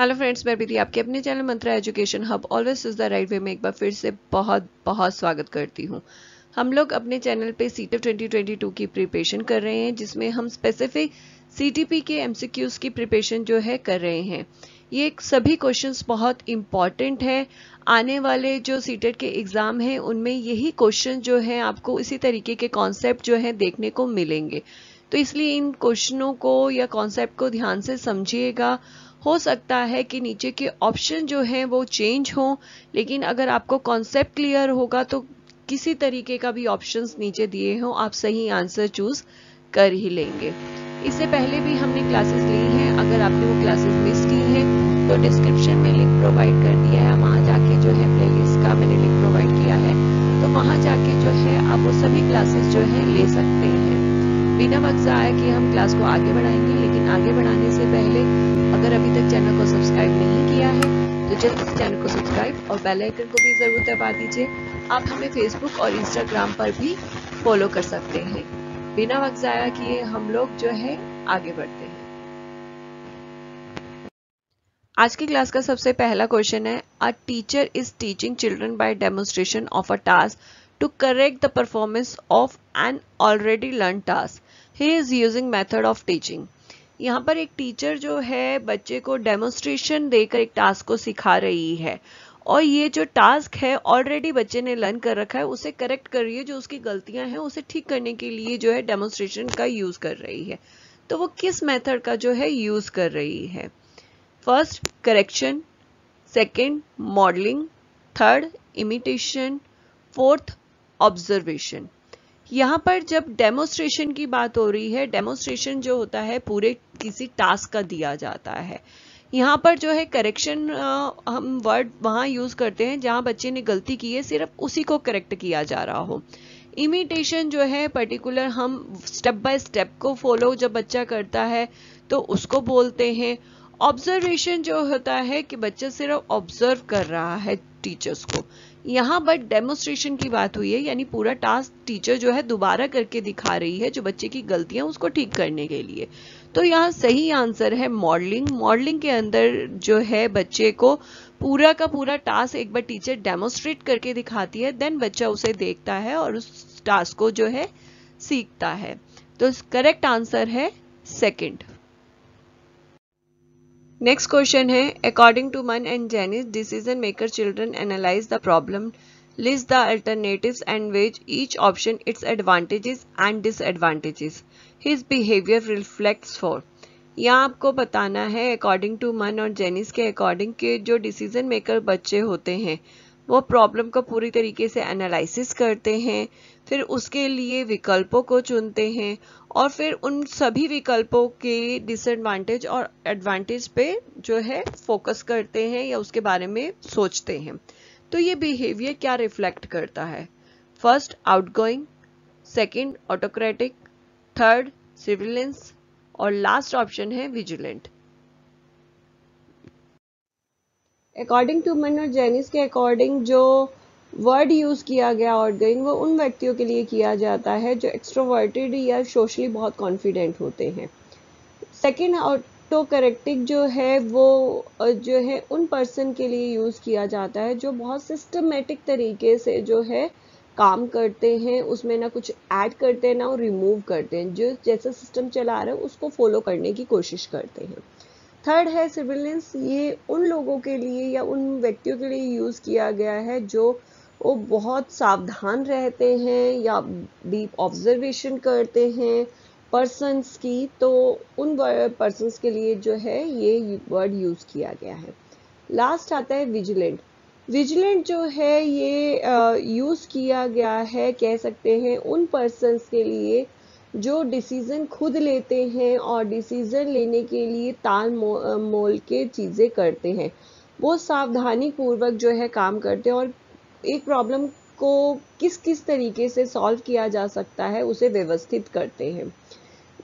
Hello friends, मैं प्रीति आपके अपने channel Mantra education hub always is the right way में एक बार फिर से बहुत बहुत स्वागत करती हूँ। हम लोग अपने चैनल पे सीटेट 2022 की प्रिपरेशन कर रहे हैं, जिसमें हम स्पेसिफिक सीटीपी के एमसीक्यूज की प्रिपरेशन जो है कर रहे हैं। ये सभी क्वेश्चंस बहुत इम्पॉर्टेंट हैं। आने वाले जो सीटेट के एग्ज़ाम हैं उनमें यही क्वेश्चन जो है, आपको इसी तरीके के कॉन्सेप्ट जो है देखने को मिलेंगे, तो इसलिए इन क्वेश्चनों को या कॉन्सेप्ट को ध्यान से समझिएगा। हो सकता है कि नीचे के ऑप्शन जो हैं वो चेंज हों, लेकिन अगर आपको कॉन्सेप्ट क्लियर होगा तो किसी तरीके का भी ऑप्शंस नीचे दिए हों, आप सही आंसर चूज कर ही लेंगे। इससे पहले भी हमने क्लासेस ली हैं, अगर आपने वो क्लासेस मिस की हैं तो डिस्क्रिप्शन में लिंक प्रोवाइड कर दिया है, वहाँ जाके जो है प्लेलिस्ट का मैंने लिंक प्रोवाइड किया है, तो वहाँ जाके जो है आप वो सभी क्लासेस जो है ले सकते हैं। बिना वक्त आया कि हम क्लास को आगे बढ़ाएंगे, लेकिन आगे बढ़ाने से पहले अगर अभी तक चैनल को सब्सक्राइब नहीं किया है तो जल्द से चैनल को सब्सक्राइब और बेल आइकन को भी जरूर दबा दीजिए। आप हमें फेसबुक और इंस्टाग्राम पर भी फॉलो कर सकते हैं। बिना वक्त जाया किए हम लोग जो है आगे बढ़ते हैं। आज की क्लास का सबसे पहला क्वेश्चन है, a teacher is teaching children by demonstration of a task to correct the performance of an already learned task. He is using method of teaching. यहाँ पर एक टीचर जो है बच्चे को डेमोन्स्ट्रेशन देकर एक टास्क को सिखा रही है, और ये जो टास्क है ऑलरेडी बच्चे ने लर्न कर रखा है, उसे करेक्ट कर रही है। जो उसकी गलतियां हैं उसे ठीक करने के लिए जो है डेमोन्स्ट्रेशन का यूज कर रही है। तो वो किस मेथड का जो है यूज कर रही है? First correction, second modelling, third imitation, fourth observation. यहाँ पर जब डेमोन्स्ट्रेशन की बात हो रही है, डेमोन्स्ट्रेशन जो होता है पूरे किसी टास्क का दिया जाता है। यहाँ पर जो है करेक्शन हम वर्ड वहाँ यूज करते हैं जहाँ बच्चे ने गलती की है, सिर्फ उसी को करेक्ट किया जा रहा हो। इमिटेशन जो है पर्टिकुलर हम स्टेप बाय स्टेप को फॉलो जब बच्चा करता है तो उसको बोलते हैं। ऑब्जर्वेशन जो होता है कि बच्चा सिर्फ ऑब्जर्व कर रहा है टीचर्स को। यहाँ पर डेमोन्स्ट्रेशन की बात हुई है, यानी पूरा टास्क टीचर जो है दोबारा करके दिखा रही है, जो बच्चे की गलतियां उसको ठीक करने के लिए। तो यहाँ सही आंसर है मॉडलिंग। मॉडलिंग के अंदर जो है बच्चे को पूरा का पूरा टास्क एक बार टीचर डेमोन्स्ट्रेट करके दिखाती है, देन बच्चा उसे देखता है और उस टास्क को जो है सीखता है। तो करेक्ट आंसर है सेकेंड। नेक्स्ट क्वेश्चन है, according to Mann and Janis decision maker children analyse the problem, list the alternatives and veg each option its advantages and disadvantages, his behaviour reflects for. यहाँ आपको बताना है according to Mann और Janice के according के जो decision maker बच्चे होते हैं वो प्रॉब्लम को पूरी तरीके से एनालिसिस करते हैं, फिर उसके लिए विकल्पों को चुनते हैं और फिर उन सभी विकल्पों के डिसएडवांटेज और एडवांटेज पे जो है फोकस करते हैं या उसके बारे में सोचते हैं। तो ये बिहेवियर क्या रिफ्लेक्ट करता है? First outgoing, second autocratic, third surveillance और लास्ट ऑप्शन है विजिलेंट। अकॉर्डिंग टू मन और जेनिस के अकॉर्डिंग जो वर्ड यूज किया गया आउटगोइंग, वो उन व्यक्तियों के लिए किया जाता है जो एक्सट्रोवर्टेड या सोशली बहुत कॉन्फिडेंट होते हैं। सेकेंड ऑटो करेक्टिक जो है वो जो है उन पर्सन के लिए यूज किया जाता है जो बहुत सिस्टमेटिक तरीके से जो है काम करते हैं, उसमें ना कुछ ऐड करते हैं ना रिमूव करते हैं, जो जैसा सिस्टम चला रहे हैं उसको फॉलो करने की कोशिश करते हैं। थर्ड है सर्विलेंस, ये उन लोगों के लिए या उन व्यक्तियों के लिए यूज किया गया है जो वो बहुत सावधान रहते हैं या डीप ऑब्जर्वेशन करते हैं पर्सन्स की, तो उन पर्सन्स के लिए जो है ये वर्ड यूज किया गया है। लास्ट आता है विजिलेंट। विजिलेंट जो है ये यूज किया गया है, कह सकते हैं उन पर्सन्स के लिए जो डिसीजन खुद लेते हैं और डिसीजन लेने के लिए ताल मोल के चीज़ें करते हैं, वो सावधानी पूर्वक जो है काम करते हैं और एक प्रॉब्लम को किस किस तरीके से सॉल्व किया जा सकता है उसे व्यवस्थित करते हैं।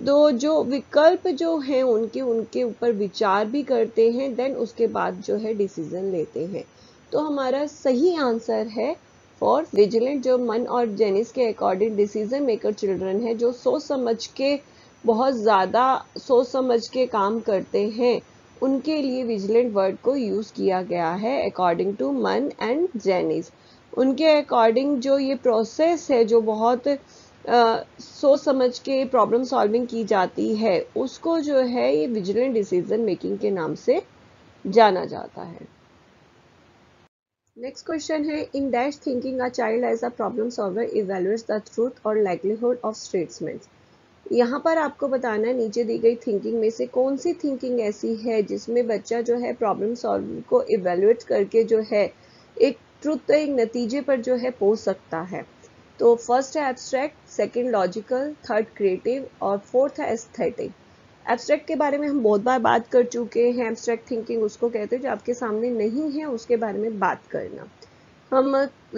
तो जो विकल्प जो हैं उनके ऊपर विचार भी करते हैं, देन उसके बाद जो है डिसीजन लेते हैं। तो हमारा सही आंसर है और विजिलेंट, जो मन और जेनिस के अकॉर्डिंग डिसीजन मेकर चिल्ड्रन है, जो सोच समझ के बहुत ज़्यादा सोच समझ के काम करते हैं उनके लिए विजिलेंट वर्ड को यूज़ किया गया है according to Mann and Janis. उनके अकॉर्डिंग जो ये प्रोसेस है जो बहुत सोच समझ के प्रॉब्लम सॉल्विंग की जाती है उसको जो है ये विजिलेंट डिसीजन मेकिंग के नाम से जाना जाता है। नेक्स्ट क्वेश्चन है, in dash thinking a child as a problem solver evaluates the truth और लाइवलीहुड ऑफ स्टेटमेंट्स। यहाँ पर आपको बताना है नीचे दी गई थिंकिंग में से कौन सी थिंकिंग ऐसी है जिसमें बच्चा जो है प्रॉब्लम सॉल्व को इवेल्युएट करके जो है एक ट्रुथ एक नतीजे पर जो है पहुँच सकता है। तो फर्स्ट है abstract, second logical, third creative और फोर्थ है एस्थेटिक। एब्स्ट्रैक्ट के बारे में हम बहुत बार बात कर चुके हैं। एब्स्ट्रैक्ट थिंकिंग उसको कहते हैं जो आपके सामने नहीं है उसके बारे में बात करना। हम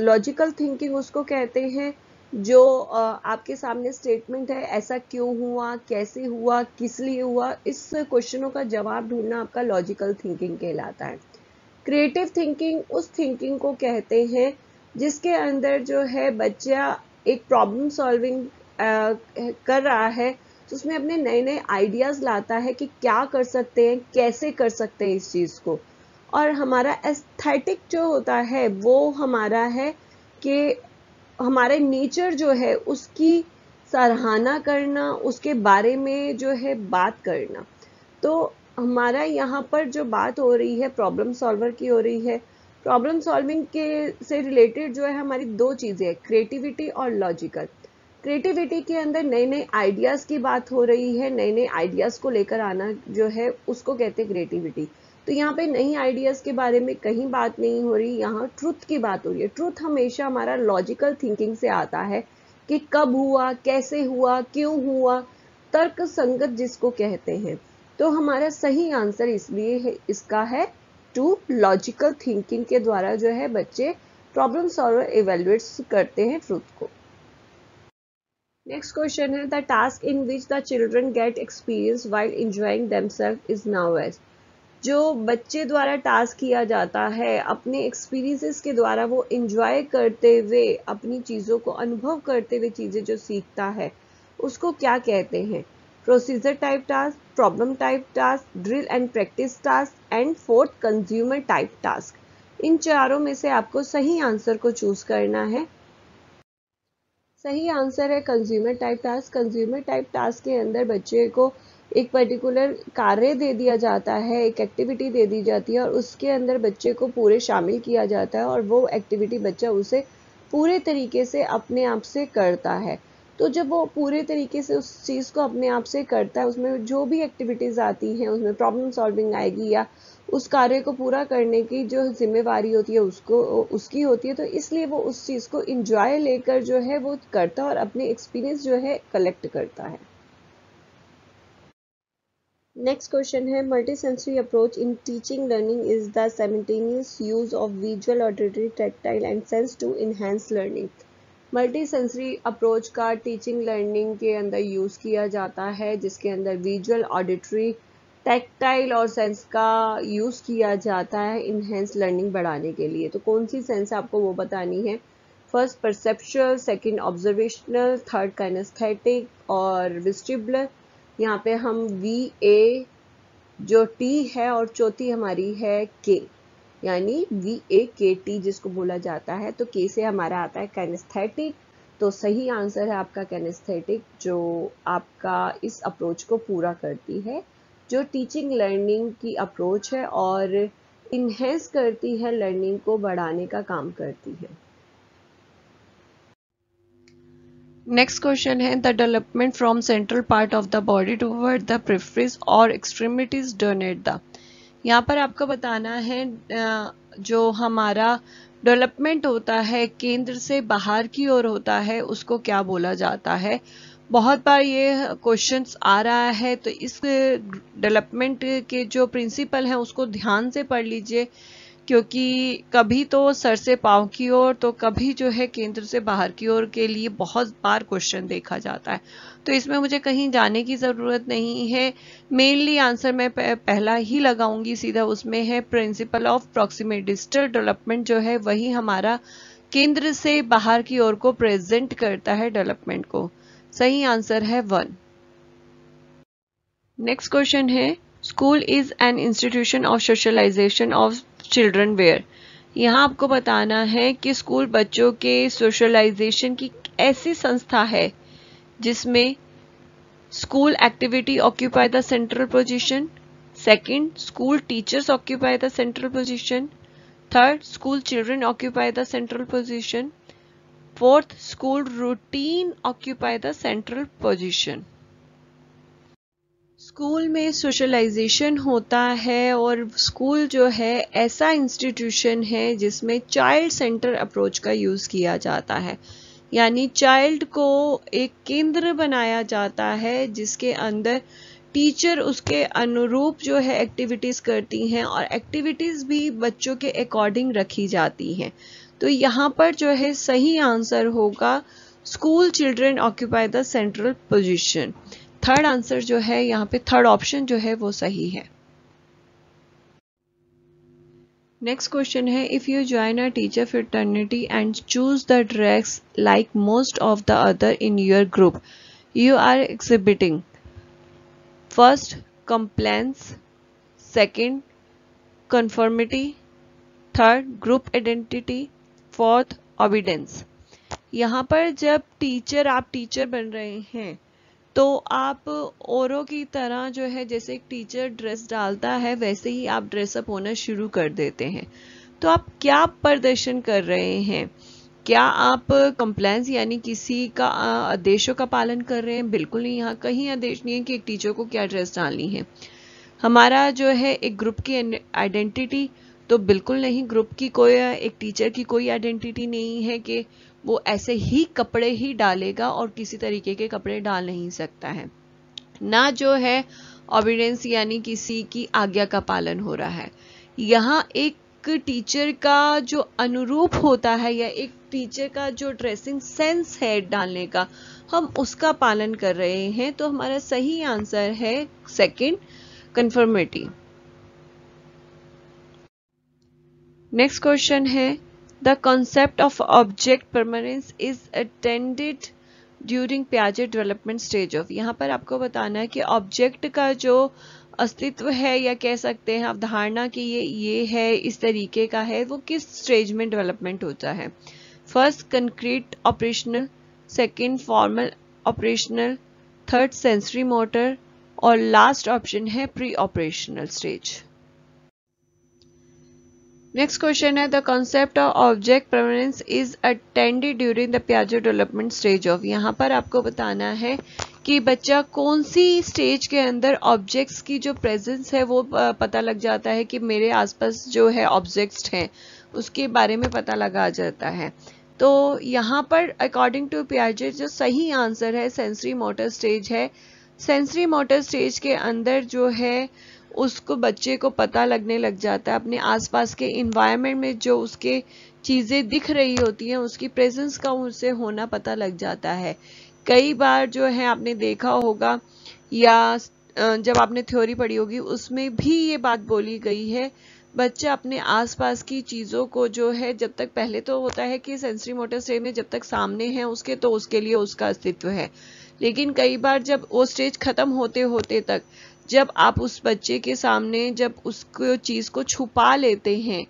लॉजिकल थिंकिंग उसको कहते हैं जो आपके सामने स्टेटमेंट है ऐसा क्यों हुआ, कैसे हुआ, किस लिए हुआ, इस क्वेश्चनों का जवाब ढूंढना आपका लॉजिकल थिंकिंग कहलाता है। क्रिएटिव थिंकिंग उस थिंकिंग को कहते हैं जिसके अंदर जो है बच्चा एक प्रॉब्लम सॉल्विंग कर रहा है तो उसमें अपने नए नए आइडियाज़ लाता है कि क्या कर सकते हैं, कैसे कर सकते हैं इस चीज़ को। और हमारा एस्थेटिक जो होता है वो हमारा है कि हमारे नेचर जो है उसकी सराहना करना, उसके बारे में जो है बात करना। तो हमारा यहाँ पर जो बात हो रही है प्रॉब्लम सॉल्वर की हो रही है। प्रॉब्लम सॉल्विंग के से रिलेटेड जो है हमारी दो चीज़ें हैं, क्रिएटिविटी और लॉजिकल। क्रिएटिविटी के अंदर नए नए आइडियाज़ की बात हो रही है, नए नए आइडियाज़ को लेकर आना जो है उसको कहते हैं क्रिएटिविटी। तो यहाँ पे नई आइडियाज़ के बारे में कहीं बात नहीं हो रही, यहाँ ट्रुथ की बात हो रही है। ट्रुथ हमेशा हमारा लॉजिकल थिंकिंग से आता है कि कब हुआ, कैसे हुआ, क्यों हुआ, तर्क संगत जिसको कहते हैं। तो हमारा सही आंसर इसलिए इसका है टू, लॉजिकल थिंकिंग के द्वारा जो है बच्चे प्रॉब्लम सॉल्वर इवेल्युएट्स करते हैं ट्रूथ को। नेक्स्ट क्वेश्चन है, the task in which the children get experience while enjoying themselves is known as. जो बच्चे द्वारा टास्क किया जाता है अपने एक्सपीरियंसेस के द्वारा वो एंजॉय करते हुए अपनी चीज़ों को अनुभव करते हुए चीज़ें जो सीखता है उसको क्या कहते हैं। Procedure type task, problem type task, drill and practice task and fourth consumer type task. इन चारों में से आपको सही आंसर को चूज करना है। सही आंसर है consumer type task. Consumer type task के अंदर बच्चे को एक पर्टिकुलर कार्य दे दिया जाता है, एक एक्टिविटी दे दी जाती है और उसके अंदर बच्चे को पूरे शामिल किया जाता है और वो एक्टिविटी बच्चा उसे पूरे तरीके से अपने आप से करता है। तो जब वो पूरे तरीके से उस चीज़ को अपने आप से करता है उसमें जो भी एक्टिविटीज़ आती हैं उसमें प्रॉब्लम सॉल्विंग आएगी या उस कार्य को पूरा करने की जो जिम्मेवारी होती है उसको उसकी होती है। तो इसलिए वो उस चीज़ को एंजॉय लेकर जो है वो करता है और अपने एक्सपीरियंस जो है कलेक्ट करता है। नेक्स्ट क्वेश्चन है, multi sensory approach in teaching learning is the simultaneous use of visual, auditory, tactile and sense to enhance learning. Multi sensory approach का टीचिंग लर्निंग के अंदर यूज़ किया जाता है जिसके अंदर विजुअल, ऑडिटरी, टैक्टाइल और सेंस का यूज़ किया जाता है इनहेंस लर्निंग बढ़ाने के लिए। तो कौन सी सेंस आपको वो बतानी है। First perceptual, second observational, third kinaesthetic और विस्टिबुलर। यहाँ पे हम VA जो T है और चौथी हमारी है K यानी VAKT जिसको बोला जाता है। तो K से हमारा आता है कैनेस्थेटिक। तो सही आंसर है आपका कैनेस्थेटिक जो आपका इस अप्रोच को पूरा करती है जो टीचिंग लर्निंग की अप्रोच है और इन्हेंस करती है, लर्निंग को बढ़ाने का काम करती है। नेक्स्ट क्वेश्चन है, the development from central part of the body toward the peripheries और एक्सट्रीमिटीज डन एट द। यहाँ पर आपको बताना है जो हमारा डेवलपमेंट होता है केंद्र से बाहर की ओर होता है उसको क्या बोला जाता है। बहुत बार ये क्वेश्चंस आ रहा है तो इस डेवलपमेंट के जो प्रिंसिपल हैं उसको ध्यान से पढ़ लीजिए क्योंकि कभी तो सर से पाँव की ओर तो कभी जो है केंद्र से बाहर की ओर के लिए बहुत बार क्वेश्चन देखा जाता है। तो इसमें मुझे कहीं जाने की ज़रूरत नहीं है। मेनली आंसर मैं पहला ही लगाऊंगी सीधा। उसमें है principle of proximate distal development जो है वही हमारा केंद्र से बाहर की ओर को प्रेजेंट करता है डेवलपमेंट को। सही आंसर है 1। नेक्स्ट क्वेश्चन है, school is an institution of socialisation of children where, यहाँ आपको बताना है कि स्कूल बच्चों के सोशलाइजेशन की ऐसी संस्था है जिसमें school activity occupy the central position, second school teachers occupy the central position, third school children occupy the central position, fourth school routine occupy the central position. School में सोशलाइजेशन होता है और स्कूल जो है ऐसा इंस्टीट्यूशन है जिसमें child centre approach का यूज़ किया जाता है, यानी चाइल्ड को एक केंद्र बनाया जाता है जिसके अंदर टीचर उसके अनुरूप जो है एक्टिविटीज़ करती हैं और एक्टिविटीज़ भी बच्चों के अकॉर्डिंग रखी जाती हैं। तो यहाँ पर जो है सही आंसर होगा school children occupy the central position. Third answer जो है यहाँ पे थर्ड ऑप्शन जो है वो सही है। नेक्स्ट क्वेश्चन है, if you join a teacher fraternity and choose the dress like most of the other in your group, you are exhibiting first compliance, second conformity, third group identity, fourth obedience. यहाँ पर जब teacher आप teacher बन रहे हैं तो आप औरों की तरह जो है जैसे एक टीचर ड्रेस डालता है वैसे ही आप ड्रेसअप होना शुरू कर देते हैं। तो आप क्या प्रदर्शन कर रहे हैं? क्या आप कंप्लायंस यानी किसी का आदेशों का पालन कर रहे हैं? बिल्कुल नहीं, यहाँ कहीं आदेश नहीं है कि एक टीचर को क्या ड्रेस डालनी है। हमारा जो है एक ग्रुप की आइडेंटिटी, तो बिल्कुल नहीं, ग्रुप की कोई एक टीचर की कोई आइडेंटिटी नहीं है कि वो ऐसे ही कपड़े ही डालेगा और किसी तरीके के कपड़े डाल नहीं सकता है। ना जो है ओबिडेंस यानी किसी की आज्ञा का पालन हो रहा है। यहाँ एक टीचर का जो अनुरूप होता है या एक टीचर का जो ड्रेसिंग सेंस है डालने का, हम उसका पालन कर रहे हैं। तो हमारा सही आंसर है सेकंड कन्फर्मिटी। नेक्स्ट क्वेश्चन है, The concept of object permanence is attended during Piaget development stage of. यहाँ पर आपको बताना है कि ऑब्जेक्ट का जो अस्तित्व है या कह सकते हैं आप धारणा कि ये है, इस तरीके का है, वो किस स्टेज में डेवलपमेंट होता है। First concrete operational, second formal operational, third sensory motor और लास्ट ऑप्शन है pre operational stage. Next question है, the concept of object permanence is attended during the पियाजे डेवलपमेंट स्टेज ऑफ। यहाँ पर आपको बताना है कि बच्चा कौन सी स्टेज के अंदर ऑब्जेक्ट्स की जो प्रेजेंस है वो पता लग जाता है कि मेरे आसपास जो है ऑब्जेक्ट्स हैं, उसके बारे में पता लगा जाता है। तो यहाँ पर अकॉर्डिंग टू पियाजे जो सही आंसर है सेंसरी मोटर स्टेज है। सेंसरी मोटर स्टेज के अंदर जो है उसको बच्चे को पता लगने लग जाता है अपने आसपास के इन्वायरमेंट में जो उसके चीज़ें दिख रही होती हैं उसकी प्रेजेंस का उसे होना पता लग जाता है। कई बार जो है आपने देखा होगा या जब आपने थ्योरी पढ़ी होगी उसमें भी ये बात बोली गई है, बच्चा अपने आसपास की चीज़ों को जो है जब तक पहले तो होता है कि सेंसरी मोटर स्टेज में जब तक सामने है उसके तो उसके लिए उसका अस्तित्व है, लेकिन कई बार जब वो स्टेज ख़त्म होते होते तक जब आप उस बच्चे के सामने जब उसको चीज़ को छुपा लेते हैं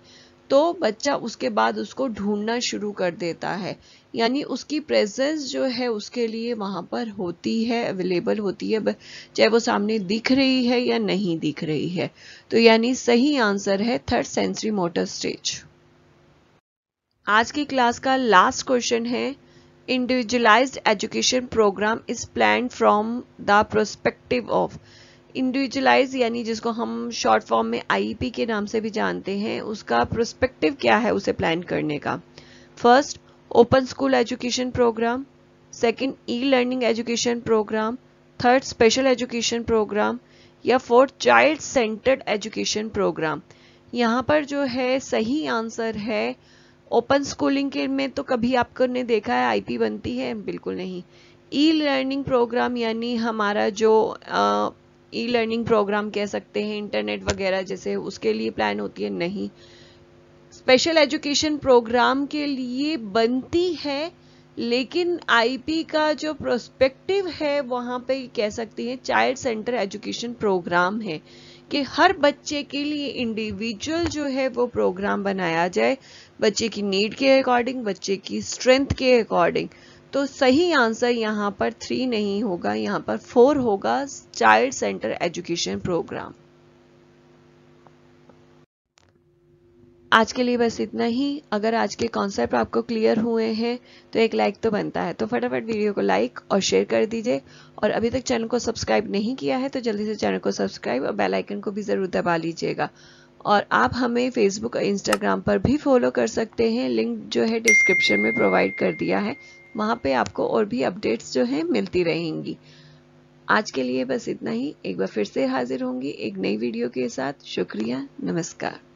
तो बच्चा उसके बाद उसको ढूंढना शुरू कर देता है, यानी उसकी प्रेजेंस जो है उसके लिए वहाँ पर होती है, अवेलेबल होती है, चाहे वो सामने दिख रही है या नहीं दिख रही है। तो यानी सही आंसर है थर्ड सेंसरी मोटर स्टेज। आज की क्लास का लास्ट क्वेश्चन है, individualised education programme is planned from the prospective of. Individualise यानी जिसको हम शॉर्ट फॉर्म में आईईपी के नाम से भी जानते हैं, उसका प्रोस्पेक्टिव क्या है उसे प्लान करने का। First open school education programme, second e learning education programme, third special education programme या fourth child centred education programme. यहाँ पर जो है सही आंसर है ओपन स्कूलिंग के में तो कभी आपने देखा है आईपी बनती है? बिल्कुल नहीं। ई लर्निंग प्रोग्राम यानी हमारा जो ई लर्निंग प्रोग्राम कह सकते हैं इंटरनेट वगैरह जैसे उसके लिए प्लान होती है, नहीं। स्पेशल एजुकेशन प्रोग्राम के लिए बनती है, लेकिन आईपी का जो प्रोस्पेक्टिव है वहाँ पे कह सकते हैं चाइल्ड सेंटर एजुकेशन प्रोग्राम है कि हर बच्चे के लिए इंडिविजुअल जो है वो प्रोग्राम बनाया जाए, बच्चे की नीड के अकॉर्डिंग, बच्चे की स्ट्रेंथ के अकॉर्डिंग। तो सही आंसर यहाँ पर 3 नहीं होगा, यहाँ पर 4 होगा, चाइल्ड सेंटर एजुकेशन प्रोग्राम। आज के लिए बस इतना ही। अगर आज के कॉन्सेप्ट आपको क्लियर हुए हैं तो एक लाइक तो बनता है, तो फटाफट वीडियो को लाइक और शेयर कर दीजिए। और अभी तक चैनल को सब्सक्राइब नहीं किया है तो जल्दी से चैनल को सब्सक्राइब और बेल आइकन को भी ज़रूर दबा लीजिएगा। और आप हमें फेसबुक और इंस्टाग्राम पर भी फॉलो कर सकते हैं, लिंक जो है डिस्क्रिप्शन में प्रोवाइड कर दिया है, वहाँ पर आपको और भी अपडेट्स जो है मिलती रहेंगी। आज के लिए बस इतना ही। एक बार फिर से हाजिर होंगी एक नई वीडियो के साथ। शुक्रिया, नमस्कार।